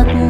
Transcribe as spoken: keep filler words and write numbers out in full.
Aku